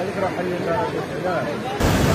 هذيك راح حليتها.